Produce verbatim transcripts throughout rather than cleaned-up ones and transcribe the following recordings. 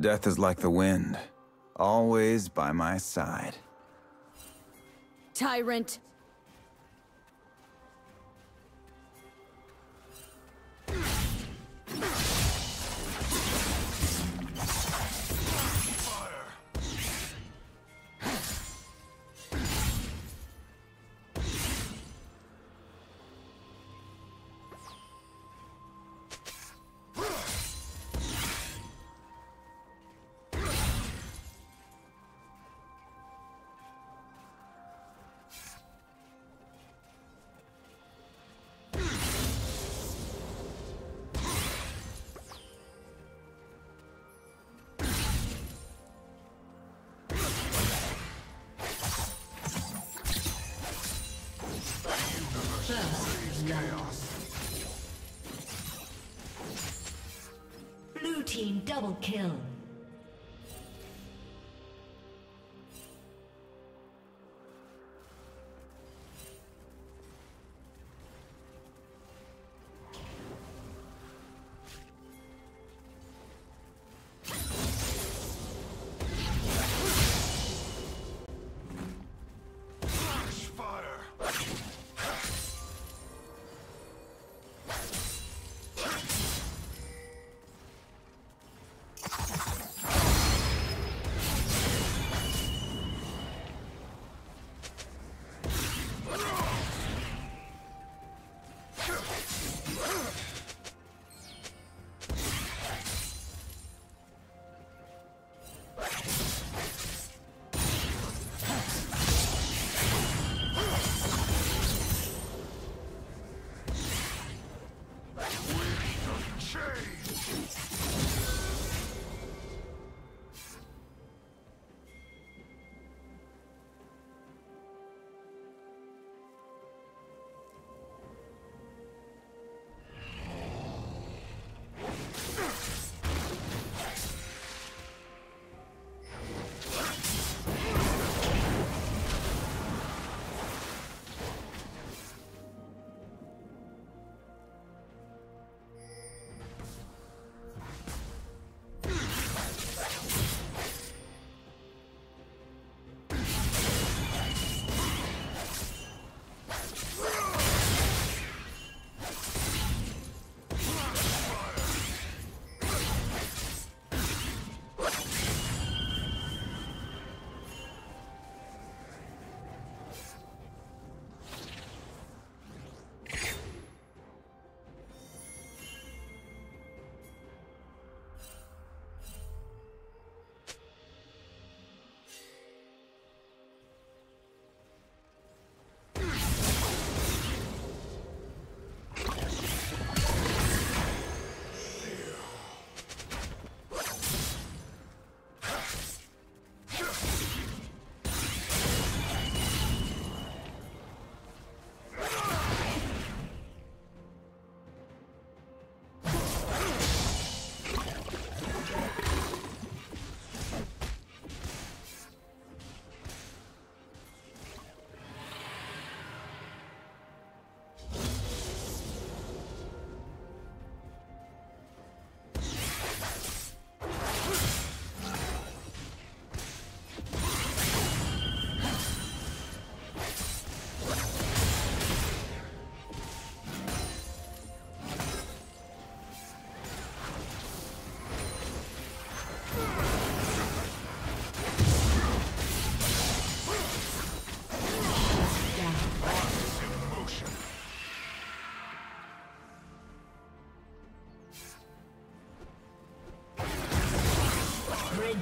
Death is like the wind, always by my side. Tyrant! Team double kill.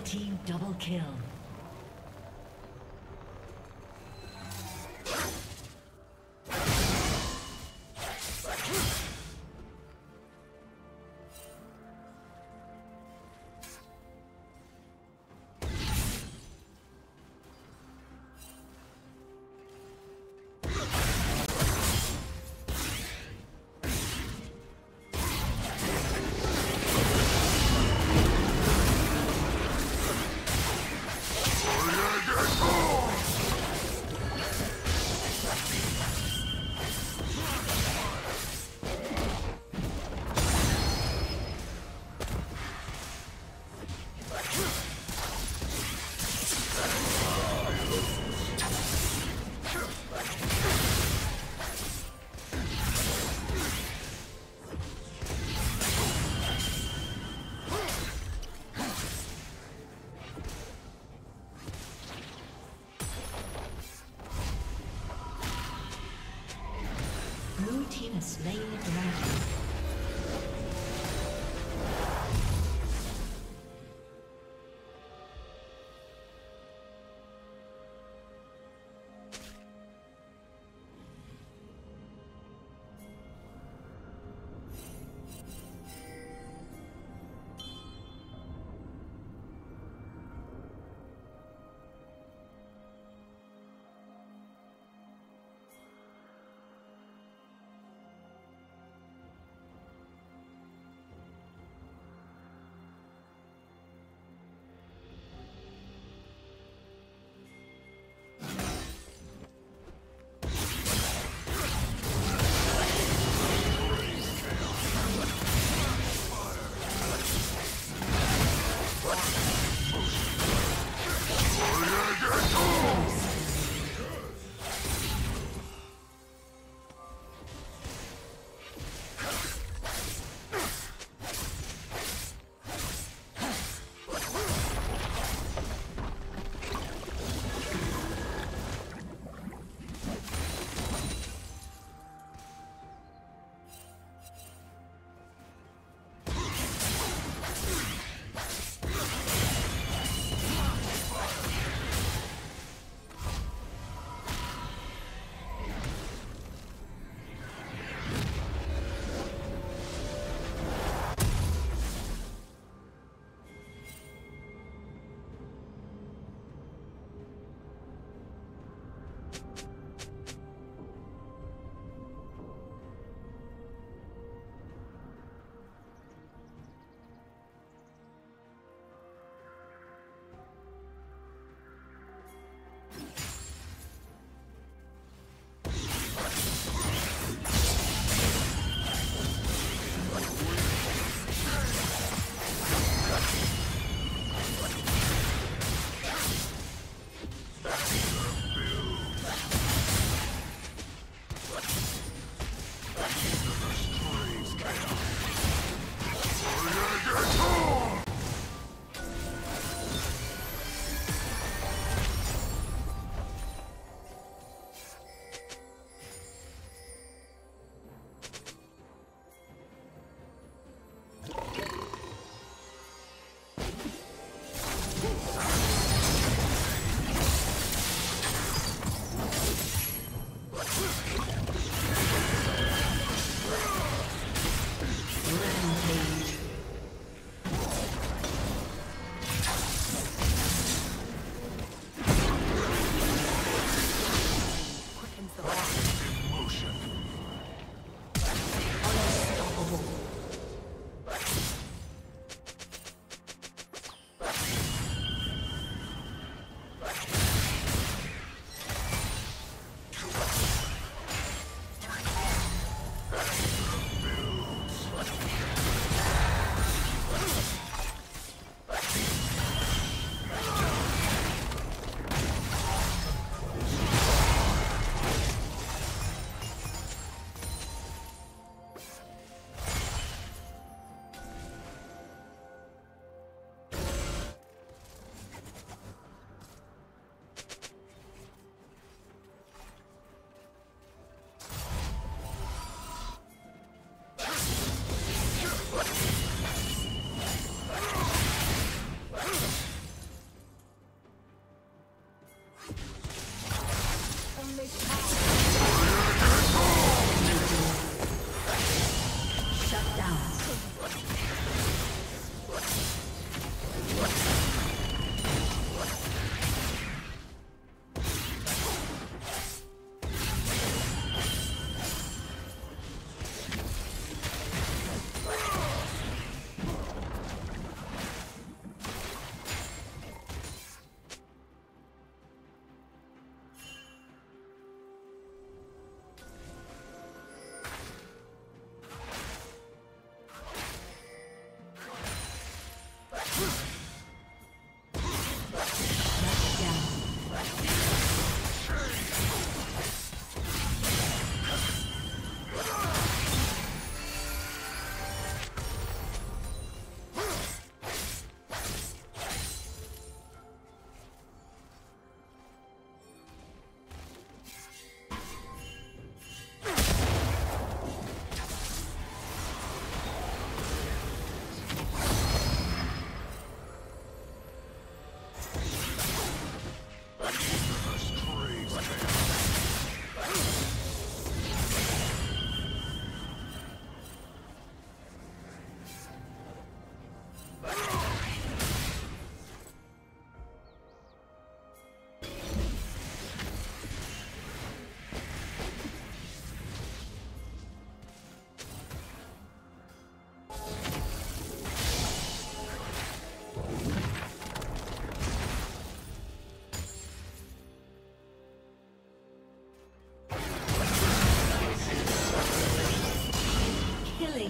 Team double kill.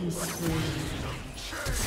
Team's turret has been destroyed.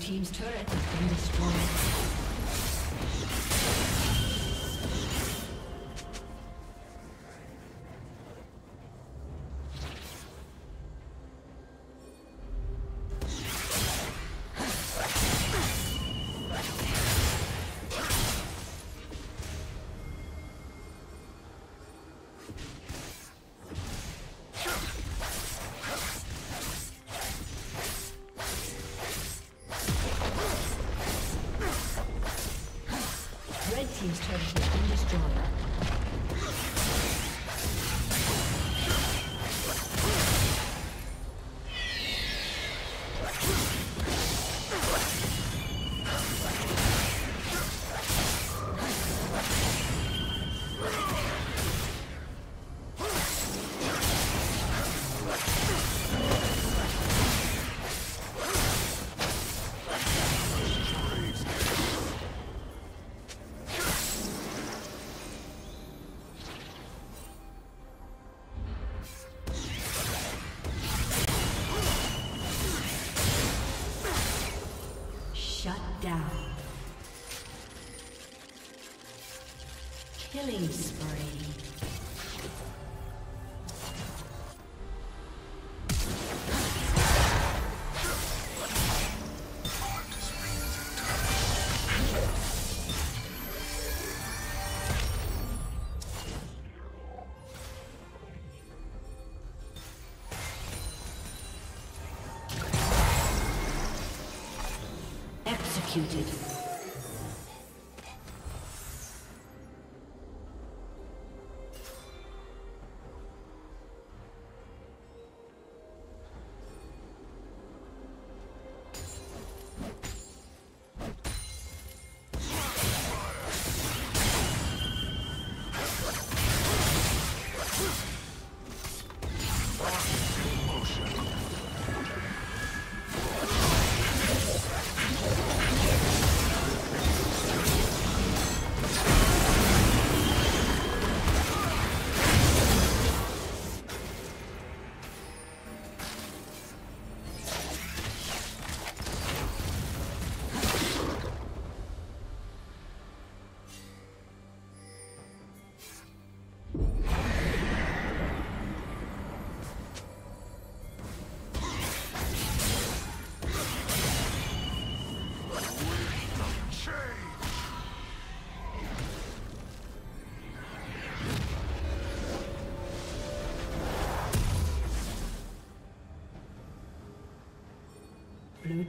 Team's turret has been destroyed. Team's turret has been killing spree. Executed. Blue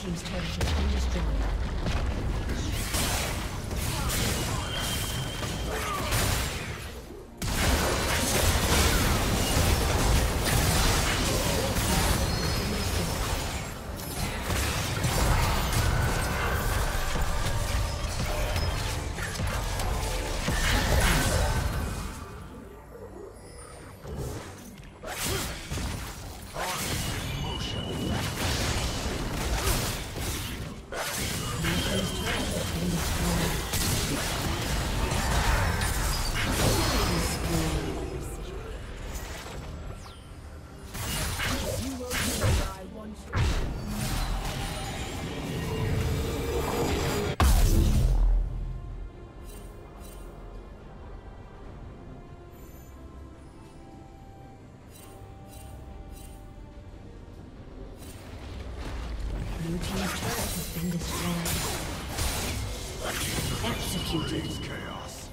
Team's turret has been destroyed. Let's go. breeds chaos.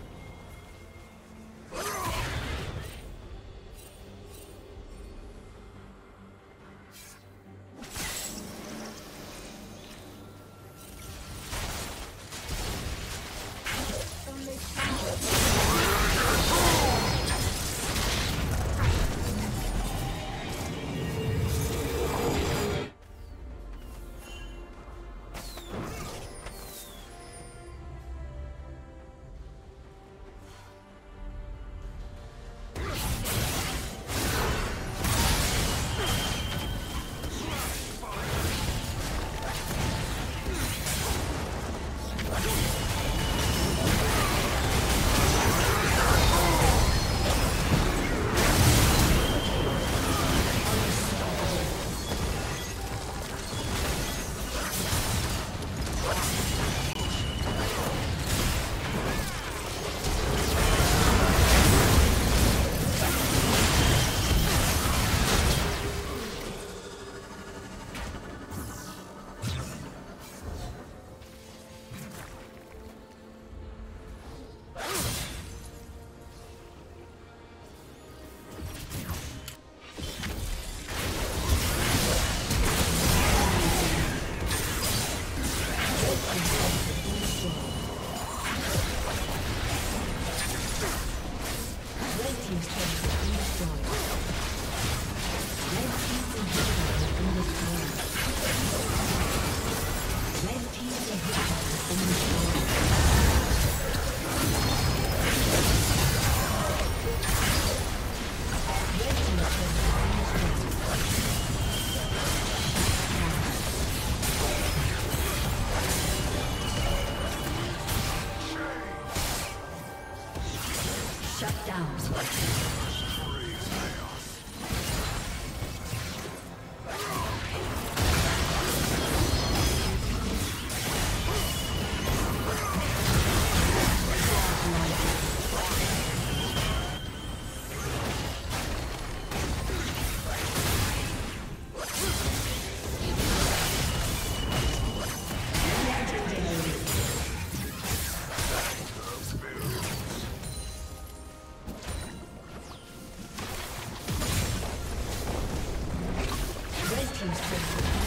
Thank you.